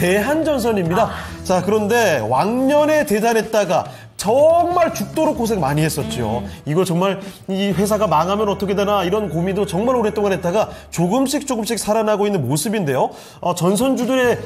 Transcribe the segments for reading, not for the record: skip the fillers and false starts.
대한전선입니다. 자, 그런데 왕년에 대단했다가 정말 죽도록 고생 많이 했었죠. 이거 정말 이 회사가 망하면 어떻게 되나 이런 고민도 정말 오랫동안 했다가 조금씩 살아나고 있는 모습인데요. 전선주들의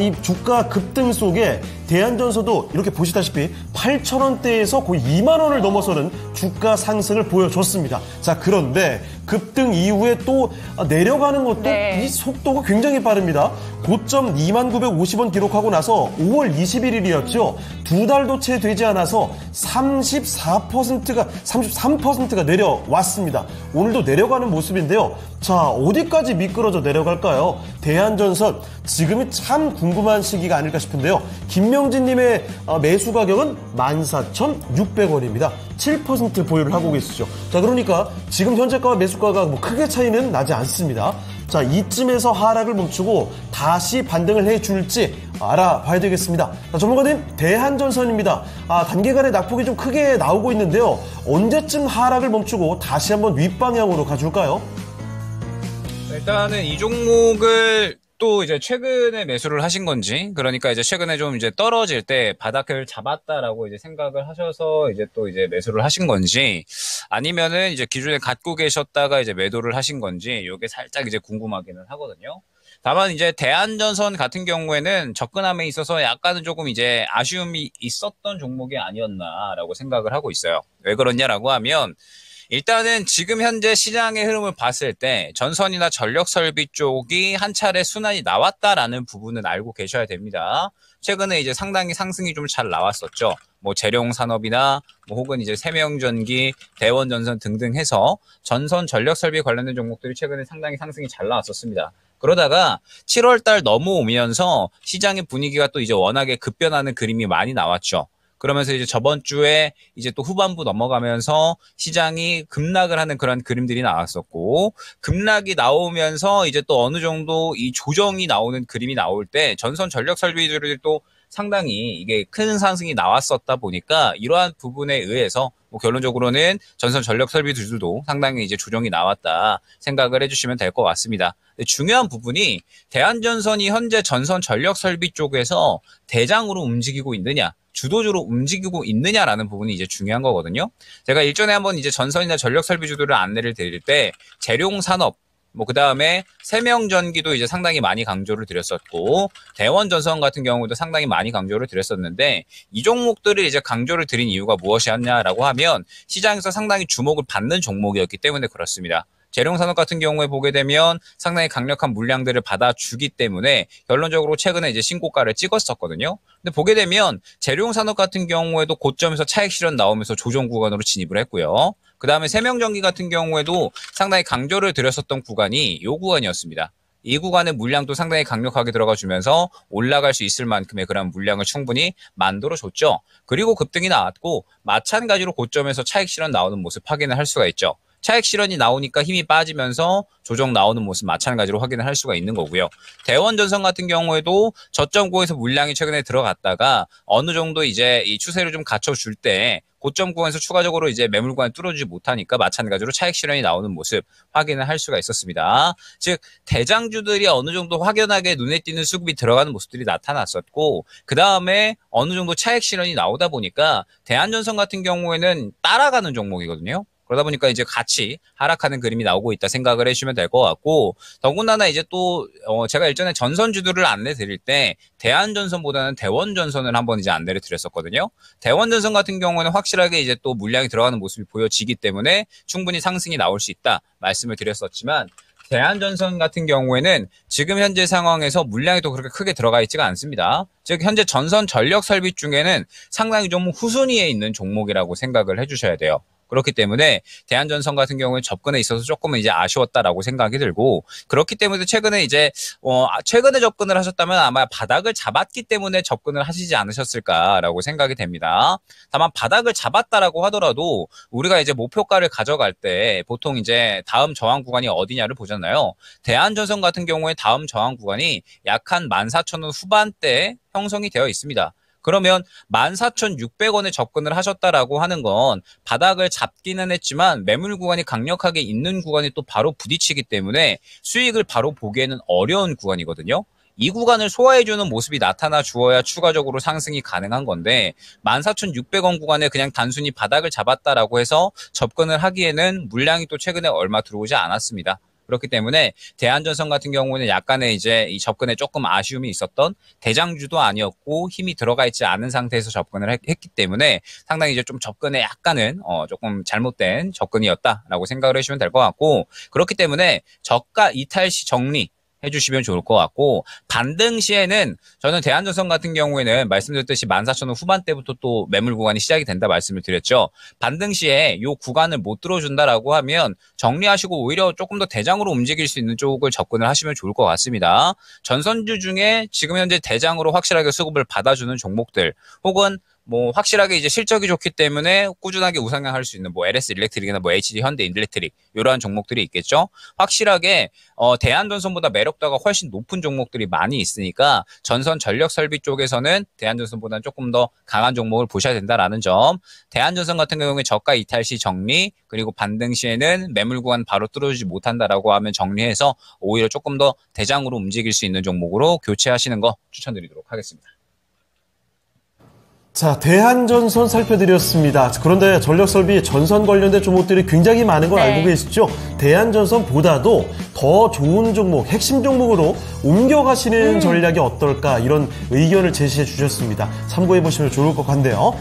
이 주가 급등 속에 대한전선도 이렇게 보시다시피 8,000원대에서 거의 2만원을 넘어서는 주가 상승을 보여줬습니다. 자, 그런데 급등 이후에 또 내려가는 것도 이 속도가 굉장히 빠릅니다. 고점 29,950원 기록하고 나서 5월 21일이었죠. 두 달도 채 되지 않아서 33%가 내려왔습니다. 오늘도 내려가는 모습인데요. 자, 어디까지 미끄러져 내려갈까요? 대한전선, 지금이 참 궁금한 시기가 아닐까 싶은데요. 김명진님의 매수 가격은 14,600원입니다. 7% 보유를 하고 계시죠. 자, 그러니까 지금 현재가와 매수가가 뭐 크게 차이는 나지 않습니다. 자, 이쯤에서 하락을 멈추고 다시 반등을 해줄지 알아봐야 되겠습니다. 자, 전문가님, 대한전선입니다. 단기간에 낙폭이 좀 크게 나오고 있는데요. 언제쯤 하락을 멈추고 다시 한번 윗방향으로 가줄까요? 일단은 이 종목을 또 이제 최근에 매수를 하신 건지, 그러니까 이제 최근에 좀 이제 떨어질 때 바닥을 잡았다라고 이제 생각을 하셔서 이제 또 이제 매수를 하신 건지, 아니면은 이제 기존에 갖고 계셨다가 이제 매도를 하신 건지, 요게 살짝 이제 궁금하기는 하거든요. 다만 이제 대한전선 같은 경우에는 접근함에 있어서 약간은 조금 이제 아쉬움이 있었던 종목이 아니었나라고 생각을 하고 있어요. 왜 그러냐라고 하면, 일단은 지금 현재 시장의 흐름을 봤을 때 전선이나 전력설비 쪽이 한 차례 순환이 나왔다라는 부분은 알고 계셔야 됩니다. 최근에 이제 상당히 상승이 좀 잘 나왔었죠. 뭐 재룡산업이나 뭐 혹은 이제 세명전기, 대원전선 등등 해서 전선 전력설비 관련된 종목들이 최근에 상당히 상승이 잘 나왔었습니다. 그러다가 7월달 넘어오면서 시장의 분위기가 또 이제 워낙에 급변하는 그림이 많이 나왔죠. 그러면서 이제 저번 주에 이제 또 후반부 넘어가면서 시장이 급락을 하는 그런 그림들이 나왔었고, 급락이 나오면서 이제 또 어느 정도 이 조정이 나오는 그림이 나올 때 전선 전력 설비들이 또 상당히 이게 큰 상승이 나왔었다 보니까 이러한 부분에 의해서 뭐 결론적으로는 전선 전력 설비들도 상당히 이제 조정이 나왔다 생각을 해주시면 될 것 같습니다. 중요한 부분이 대한전선이 현재 전선 전력 설비 쪽에서 대장으로 움직이고 있느냐, 주도주로 움직이고 있느냐라는 부분이 이제 중요한 거거든요. 제가 일전에 한번 이제 전선이나 전력 설비 주도를 안내를 드릴 때 재룡산업, 뭐 그다음에 세명전기도 이제 상당히 많이 강조를 드렸었고, 대원전선 같은 경우도 상당히 많이 강조를 드렸었는데, 이 종목들을 이제 강조를 드린 이유가 무엇이었냐라고 하면 시장에서 상당히 주목을 받는 종목이었기 때문에 그렇습니다. 재룡산업 같은 경우에 보게 되면 상당히 강력한 물량들을 받아주기 때문에 결론적으로 최근에 이제 신고가를 찍었었거든요. 근데 보게 되면 재룡산업 같은 경우에도 고점에서 차익 실현 나오면서 조정 구간으로 진입을 했고요. 그 다음에 세명전기 같은 경우에도 상당히 강조를 드렸었던 구간이 이 구간이었습니다. 이 구간의 물량도 상당히 강력하게 들어가주면서 올라갈 수 있을 만큼의 그런 물량을 충분히 만들어줬죠. 그리고 급등이 나왔고 마찬가지로 고점에서 차익 실현 나오는 모습 확인을 할 수가 있죠. 차익 실현이 나오니까 힘이 빠지면서 조정 나오는 모습 마찬가지로 확인을 할 수가 있는 거고요. 대원전선 같은 경우에도 저점고에서 물량이 최근에 들어갔다가 어느 정도 이제 이 추세를 좀 갖춰줄 때 고점 구간에서 추가적으로 이제 매물 구간을 뚫어주지 못하니까 마찬가지로 차익 실현이 나오는 모습 확인을 할 수가 있었습니다. 즉 대장주들이 어느 정도 확연하게 눈에 띄는 수급이 들어가는 모습들이 나타났었고, 그 다음에 어느 정도 차익 실현이 나오다 보니까 대한전선 같은 경우에는 따라가는 종목이거든요. 그러다 보니까 이제 같이 하락하는 그림이 나오고 있다 생각을 해주시면 될 것 같고, 더군다나 이제 또 제가 일전에 전선주들을 안내 드릴 때 대한전선보다는 대원전선을 한번 이제 안내를 드렸었거든요. 대원전선 같은 경우에는 확실하게 이제 또 물량이 들어가는 모습이 보여지기 때문에 충분히 상승이 나올 수 있다 말씀을 드렸었지만, 대한전선 같은 경우에는 지금 현재 상황에서 물량이 또 그렇게 크게 들어가 있지가 않습니다. 즉 현재 전선 전력 설비 중에는 상당히 좀 후순위에 있는 종목이라고 생각을 해주셔야 돼요. 그렇기 때문에 대한전선 같은 경우에 접근에 있어서 조금은 이제 아쉬웠다라고 생각이 들고, 그렇기 때문에 최근에 이제 최근에 접근을 하셨다면 아마 바닥을 잡았기 때문에 접근을 하시지 않으셨을까라고 생각이 됩니다. 다만 바닥을 잡았다라고 하더라도 우리가 이제 목표가를 가져갈 때 보통 이제 다음 저항 구간이 어디냐를 보잖아요. 대한전선 같은 경우에 다음 저항 구간이 약 한 14,000원 후반대에 형성이 되어 있습니다. 그러면 14,600원에 접근을 하셨다라고 하는 건 바닥을 잡기는 했지만 매물 구간이 강력하게 있는 구간이 또 바로 부딪히기 때문에 수익을 바로 보기에는 어려운 구간이거든요. 이 구간을 소화해주는 모습이 나타나 주어야 추가적으로 상승이 가능한 건데 14,600원 구간에 그냥 단순히 바닥을 잡았다라고 해서 접근을 하기에는 물량이 또 최근에 얼마 들어오지 않았습니다. 그렇기 때문에 대한전선 같은 경우는 약간의 이제 이 접근에 조금 아쉬움이 있었던 대장주도 아니었고 힘이 들어가 있지 않은 상태에서 접근을 했기 때문에 상당히 이제 좀 접근에 약간은 조금 잘못된 접근이었다라고 생각을 해주시면 될 것 같고, 그렇기 때문에 저가 이탈 시 정리 해주시면 좋을 것 같고, 반등 시에는 저는 대한전선 같은 경우에는 말씀드렸듯이 14,000원 후반대부터 또 매물 구간이 시작이 된다 말씀을 드렸죠. 반등 시에 이 구간을 못 들어준다라고 하면 정리하시고 오히려 조금 더 대장으로 움직일 수 있는 쪽을 접근을 하시면 좋을 것 같습니다. 전선주 중에 지금 현재 대장으로 확실하게 수급을 받아주는 종목들, 혹은 뭐 확실하게 이제 실적이 좋기 때문에 꾸준하게 우상향할 수 있는 뭐 LS 일렉트릭이나 뭐 HD 현대 일렉트릭 이러한 종목들이 있겠죠. 확실하게 대한전선보다 매력도가 훨씬 높은 종목들이 많이 있으니까 전선 전력 설비 쪽에서는 대한전선보다는 조금 더 강한 종목을 보셔야 된다라는 점. 대한전선 같은 경우에 저가 이탈 시 정리, 그리고 반등 시에는 매물 구간 바로 뚫어주지 못한다라고 하면 정리해서 오히려 조금 더 대장으로 움직일 수 있는 종목으로 교체하시는 거 추천드리도록 하겠습니다. 자, 대한전선 살펴드렸습니다. 그런데 전력설비 전선 관련된 종목들이 굉장히 많은 걸 알고 계시죠? 대한전선보다도 더 좋은 종목, 핵심 종목으로 옮겨가시는 전략이 어떨까, 이런 의견을 제시해 주셨습니다. 참고해 보시면 좋을 것 같네요.